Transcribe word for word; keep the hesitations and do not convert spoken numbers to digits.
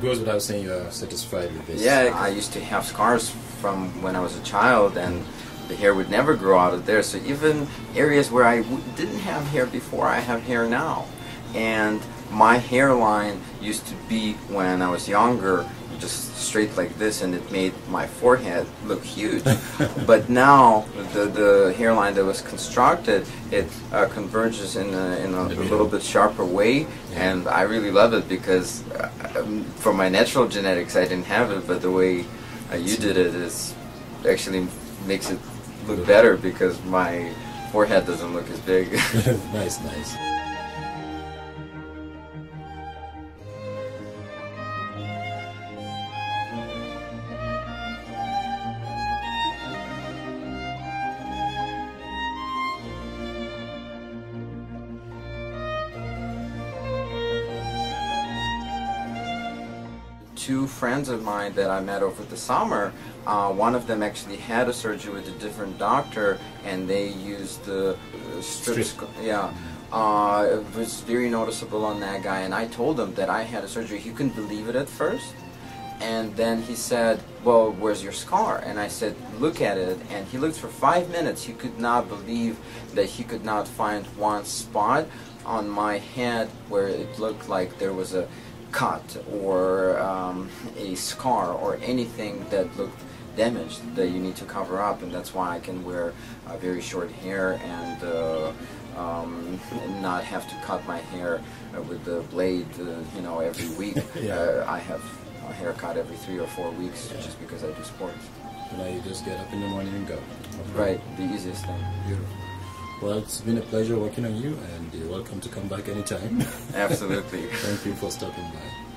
it goes without saying you are satisfied with this. Yeah, I used to have scars from when I was a child, and the hair would never grow out of there. So even areas where I w didn't have hair before, I have hair now. And my hairline used to be, when I was younger, just straight like this, and it made my forehead look huge. But now the the hairline that was constructed, it uh, converges in a, in a, a little bit sharper way, yeah. And I really love it because uh, for my natural genetics I didn't have it, but the way uh, you did it is actually makes it look better because my forehead doesn't look as big. Nice, nice. Two friends of mine that I met over the summer, uh, one of them actually had a surgery with a different doctor, and they used the uh, strip, strip. Yeah, uh, it was very noticeable on that guy, and I told him that I had a surgery. He couldn't believe it at first, and then he said, well, where's your scar? And I said, look at it, and he looked for five minutes. He could not believe that he could not find one spot on my head where it looked like there was a cut or um, a scar or anything that looked damaged that you need to cover up, and that's why I can wear uh, very short hair and uh, um, not have to cut my hair uh, with the blade, uh, you know, every week. Yeah. uh, I have a haircut every three or four weeks yeah. just because I do sports. Now you just get up in the morning and go. Right, the easiest thing. Beautiful. Well, it's been a pleasure working on you, and you're welcome to come back anytime. Absolutely. Thank you for stopping by.